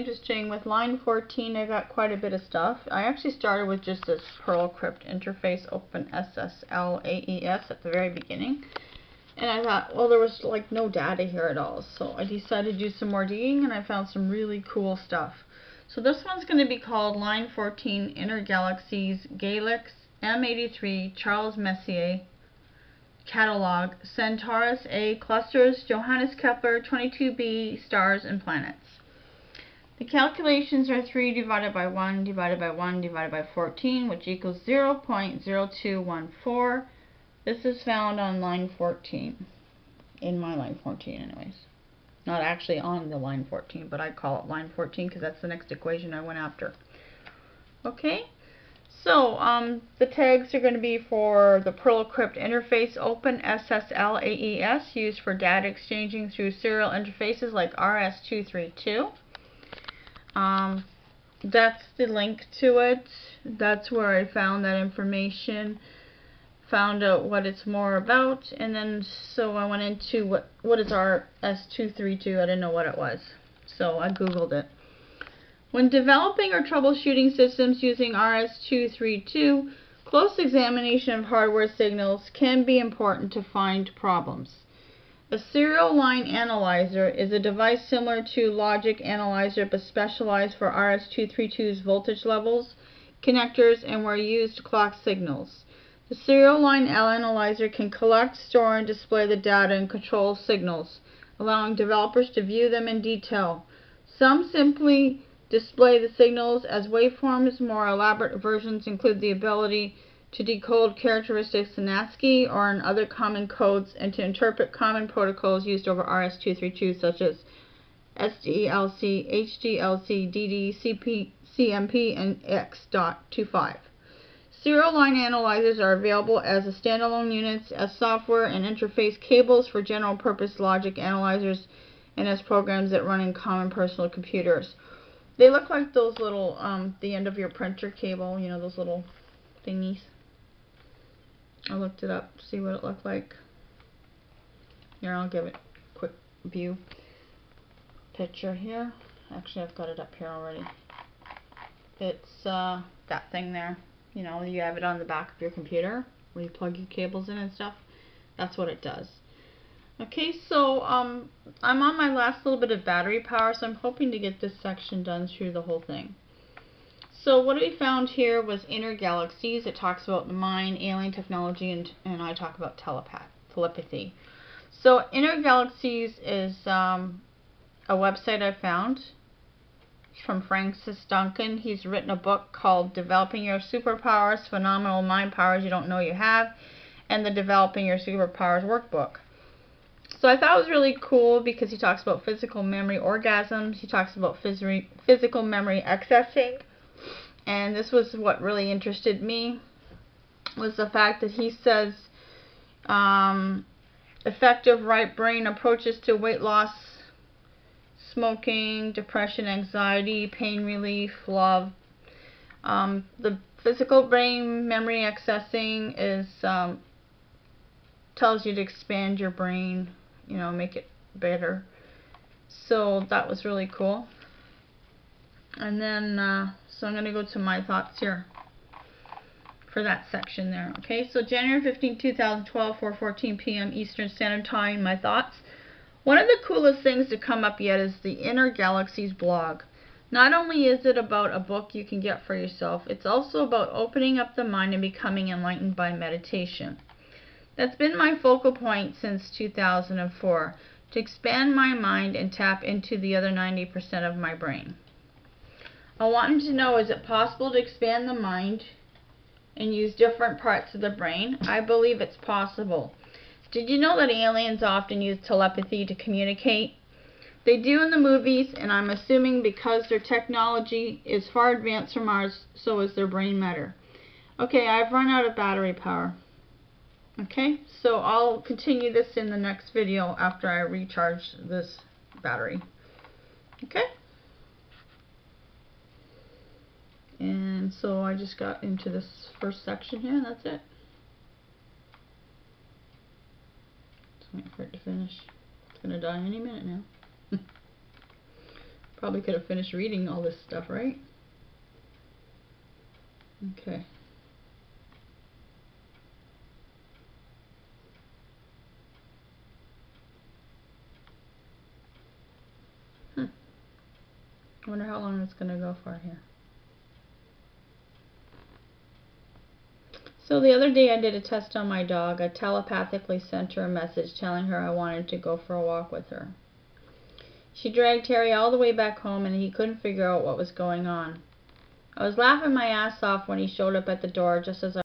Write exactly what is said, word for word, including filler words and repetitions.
interesting. With line fourteen, I got quite a bit of stuff. I actually started with just this Perl Crypt interface, Open S S L A E S, at the very beginning. And I thought, well, there was like no data here at all. So I decided to do some more digging, and I found some really cool stuff. So this one's going to be called line fourteen, Inner Galaxies, Galax, M eighty-three, Charles Messier Catalog, Centaurus A, Clusters, Johannes Kepler, twenty-two b, Stars and Planets. The calculations are three divided by one divided by one divided by fourteen, which equals zero point zero two one four. This is found on line fourteen, in my line fourteen anyways. Not actually on the line fourteen, but I call it line fourteen because that's the next equation I went after. Okay? So, um, the tags are going to be for the Perl Crypt interface, Open S S L A E S, used for data exchanging through serial interfaces like R S two thirty-two. Um, that's the link to it. That's where I found that information, found out what it's more about, and then so I went into what, what is R S two thirty-two. I didn't know what it was, so I Googled it. When developing or troubleshooting systems using R S two thirty-two, close examination of hardware signals can be important to find problems. A serial line analyzer is a device similar to logic analyzer but specialized for R S two thirty-two's voltage levels, connectors, and where used to clock signals. The serial line analyzer can collect, store, and display the data and control signals, allowing developers to view them in detail. Some simply display the signals as waveforms. More elaborate versions include the ability to decode characteristics in ASCII or in other common codes and to interpret common protocols used over R S two thirty-two such as S D L C, H D L C, D D C P, C M P, and X dot twenty-five. Serial line analyzers are available as a standalone units, as software and interface cables for general purpose logic analyzers, and as programs that run in common personal computers. They look like those little, um, the end of your printer cable, you know, those little thingies. I looked it up to see what it looked like. Here, I'll give it a quick view picture here. Actually, I've got it up here already. It's uh, that thing there. You know, you have it on the back of your computer where you plug your cables in and stuff. That's what it does. Okay, so um, I'm on my last little bit of battery power, so I'm hoping to get this section done through the whole thing. So what we found here was Inner Galaxies. It talks about the mind, alien technology, and, and I talk about telepath, telepathy. So Inner Galaxies is um, a website I found from Francis Duncan. He's written a book called Developing Your Superpowers, Phenomenal Mind Powers You Don't Know You Have, and the Developing Your Superpowers Workbook. So I thought it was really cool because he talks about physical memory orgasms, he talks about phys physical memory accessing, and this was what really interested me, was the fact that he says um, effective right brain approaches to weight loss, smoking, depression, anxiety, pain relief, love. Um, the physical brain memory accessing is um, tells you to expand your brain, you know, make it better. So that was really cool. And then, uh, so I'm going to go to my thoughts here for that section there. Okay, so January fifteenth, two thousand twelve, four fourteen p m Eastern Standard Time, my thoughts. One of the coolest things to come up yet is the Inner Galaxies blog. Not only is it about a book you can get for yourself, it's also about opening up the mind and becoming enlightened by meditation. That's been my focal point since two thousand four, to expand my mind and tap into the other ninety percent of my brain. I wanted to know, is it possible to expand the mind and use different parts of the brain? I believe it's possible. Did you know that aliens often use telepathy to communicate? They do in the movies, and I'm assuming because their technology is far advanced from ours, so is their brain matter. Okay, I've run out of battery power. Okay, so I'll continue this in the next video after I recharge this battery. Okay. And so I just got into this first section here, and that's it. Just wait for it to finish. It's going to die any minute now. probably could have finished reading all this stuff, right? Okay. Hmm. I wonder how long it's going to go for here. So the other day I did a test on my dog. I telepathically sent her a message telling her I wanted to go for a walk with her. She dragged Terry all the way back home and he couldn't figure out what was going on. I was laughing my ass off when he showed up at the door just as I